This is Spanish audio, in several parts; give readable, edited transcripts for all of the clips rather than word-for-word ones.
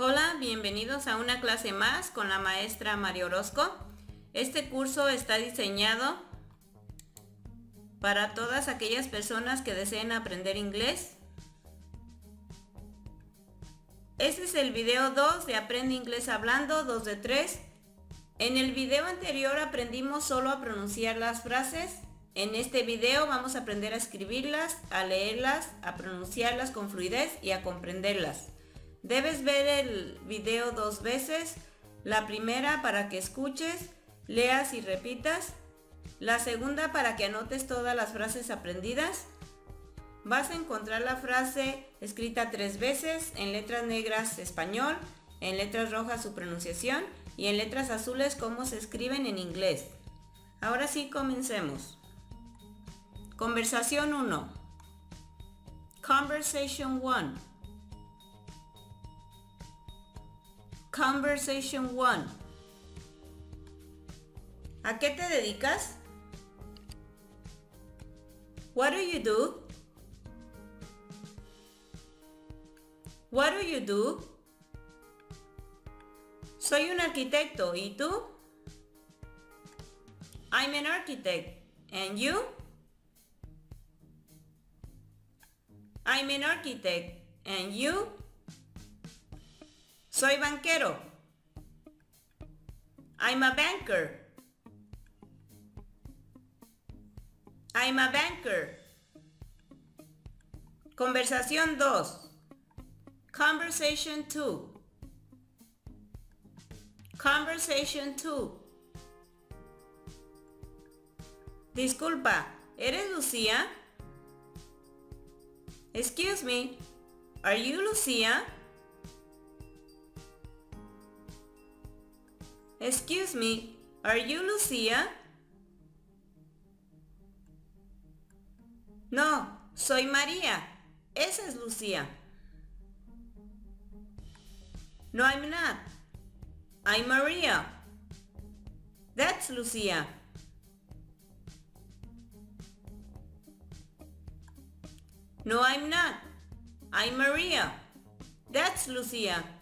Hola, bienvenidos a una clase más con la maestra María Orozco. Este curso está diseñado para todas aquellas personas que deseen aprender inglés. Este es el video 2 de Aprende Inglés Hablando, 2 de 3. En el video anterior aprendimos solo a pronunciar las frases. En este video vamos a aprender a escribirlas, a leerlas, a pronunciarlas con fluidez y a comprenderlas. Debes ver el video dos veces, la primera para que escuches, leas y repitas, la segunda para que anotes todas las frases aprendidas. Vas a encontrar la frase escrita 3 veces, en letras negras español, en letras rojas su pronunciación y en letras azules cómo se escriben en inglés. Ahora sí, comencemos. Conversación 1. Conversation 1. Conversation 1. ¿A qué te dedicas? What do you do? What do you do? Soy un arquitecto, ¿y tú? I'm an architect, and you? I'm an architect, and you? Soy banquero. I'm a banker. I'm a banker. Conversación 2. Conversation 2. Conversation 2. Disculpa, ¿eres Lucía? Excuse me, are you Lucía? Excuse me, are you Lucía? No, soy María. Esa es Lucía. No, I'm not. I'm Maria. That's Lucía. No, I'm not. I'm Maria. That's Lucía.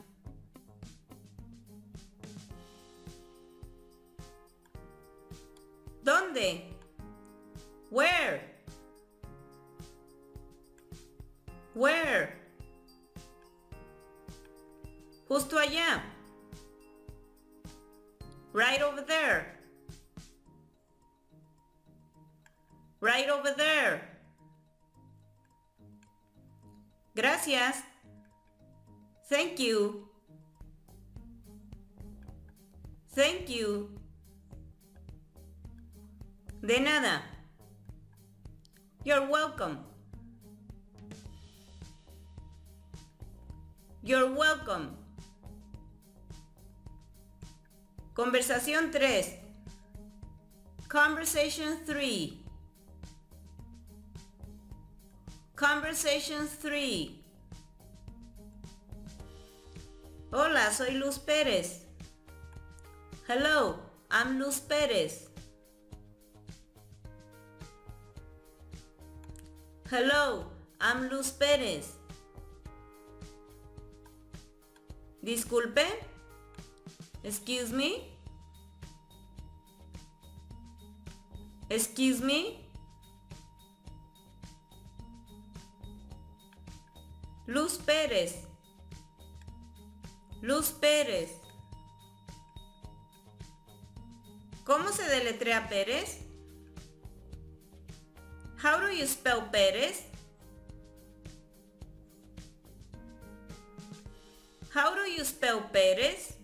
¿Dónde? Where? Where? Justo allá. Right over there. Right over there. Gracias. Thank you. Thank you. De nada. You're welcome. You're welcome. Conversación 3. Conversation 3. Conversation 3. Hola, soy Luz Pérez. Hello, I'm Luz Pérez. Hello, I'm Luz Pérez. Disculpe. Excuse me. Excuse me. Luz Pérez. Luz Pérez. ¿Cómo se deletrea Pérez? How do you spell Pérez? How do you spell Pérez?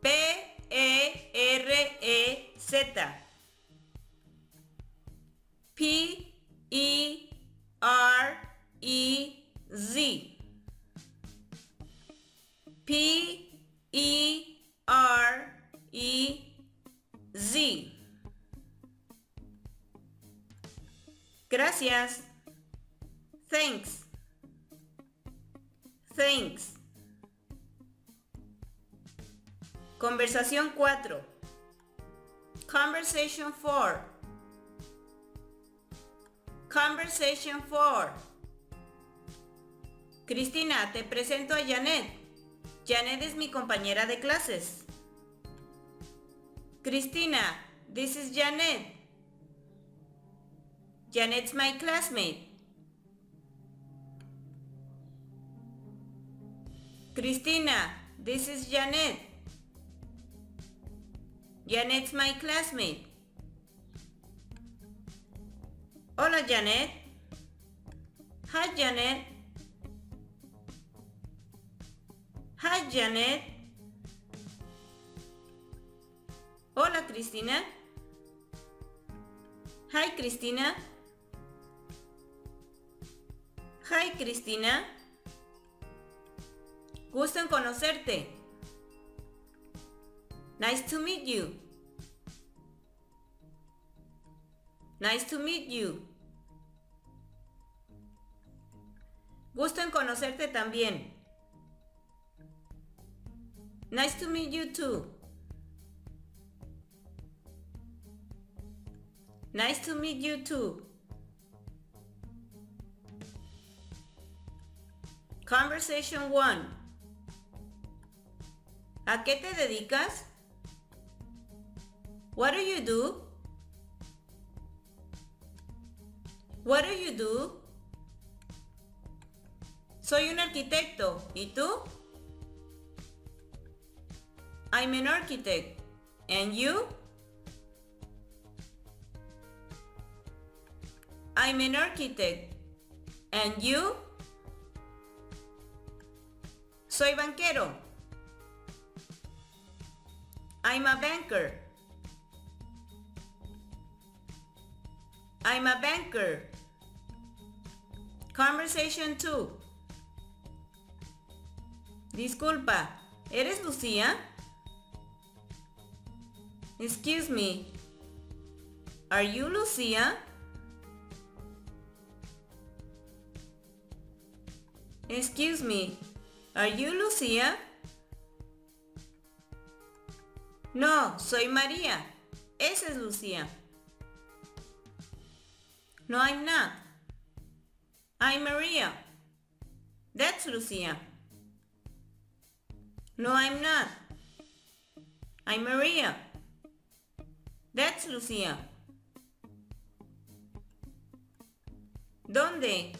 P-E-R-E-Z. P-E-R-E-Z. P-E-R-E-Z. Gracias. Thanks. Thanks. Conversación 4. Conversation 4. Conversation 4. Cristina, te presento a Janet. Janet es mi compañera de clases. Cristina, this is Janet. Janet's my classmate. Cristina, this is Janet. Janet's my classmate. Hola, Janet. Hi, Janet. Hi, Janet. Hola, Cristina. Hi, Cristina. Hi, Cristina. Gusto en conocerte. Nice to meet you. Nice to meet you. Gusto en conocerte también. Nice to meet you too. Nice to meet you too. Conversation 1. ¿A qué te dedicas? What do you do? What do you do? Soy un arquitecto. ¿Y tú? I'm an architect. And you? I'm an architect. And you? Soy banquero. I'm a banker. I'm a banker. Conversation 2. Disculpa, ¿eres Lucía? Excuse me, are you Lucía? Excuse me, are you Lucía? No, soy María. Esa es Lucía. No, I'm not. I'm Maria. That's Lucía. No, I'm not. I'm Maria. That's Lucía. ¿Dónde?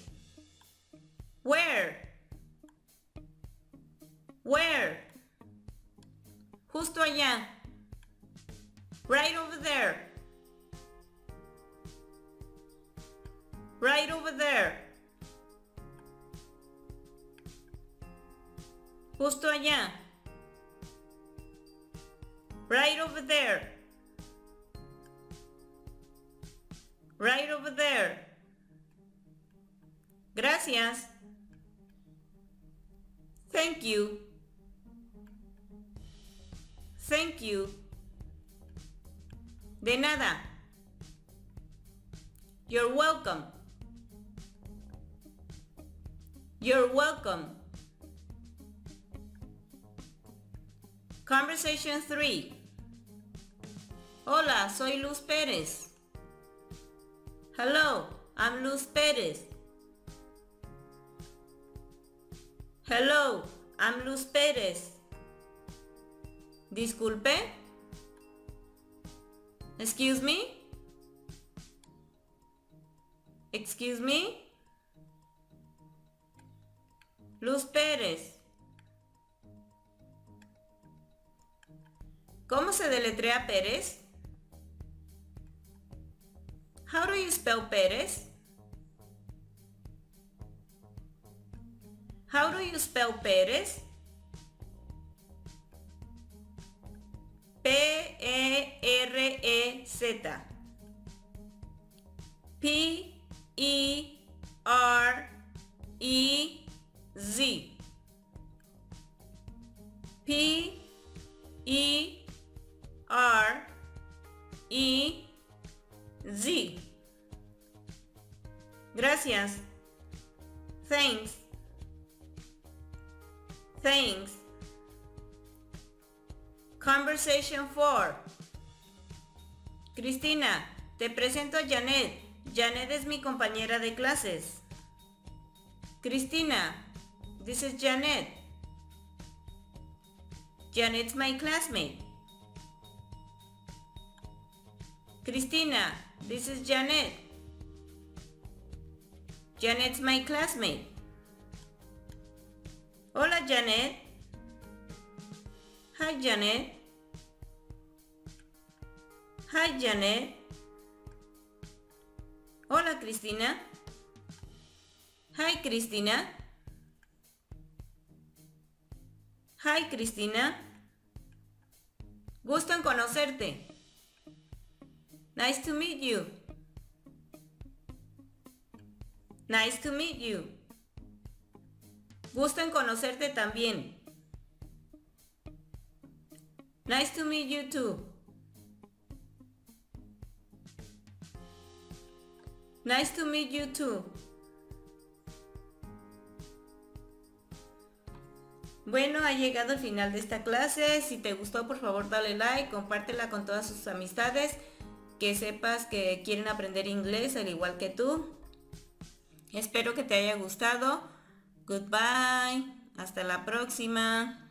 Where? Where? Justo allá. Right over there. Right over there. Justo allá. Right over there. Right over there. Gracias. Thank you. Thank you. De nada. You're welcome. You're welcome. Conversation 3. Hola, soy Luz Pérez. Hello, I'm Luz Pérez. Hello, I'm Luz Pérez. Disculpe. Excuse me. Excuse me. Luz Pérez. ¿Cómo se deletrea Pérez? How do you spell Pérez? How do you spell Pérez? P-E-R-E-Z. P-E-R-E-Z. P-E-R-E-Z. Gracias. Thanks. Thanks. Conversation 4. Cristina, te presento a Janet. Janet es mi compañera de clases. Cristina, This is Janet. Janet's my classmate. Cristina, this is Janet. Janet's my classmate. Hola, Janet. Hi, Janet. Hi, Janet. Hola, Cristina. Hi, Cristina. Hi, Cristina. Gusto en conocerte. Nice to meet you. Nice to meet you. Gusto en conocerte también. Nice to meet you too. Nice to meet you too. Bueno, ha llegado el final de esta clase. Si te gustó, por favor dale like, compártela con todas sus amistades que sepas que quieren aprender inglés al igual que tú. Espero que te haya gustado. Goodbye. Hasta la próxima.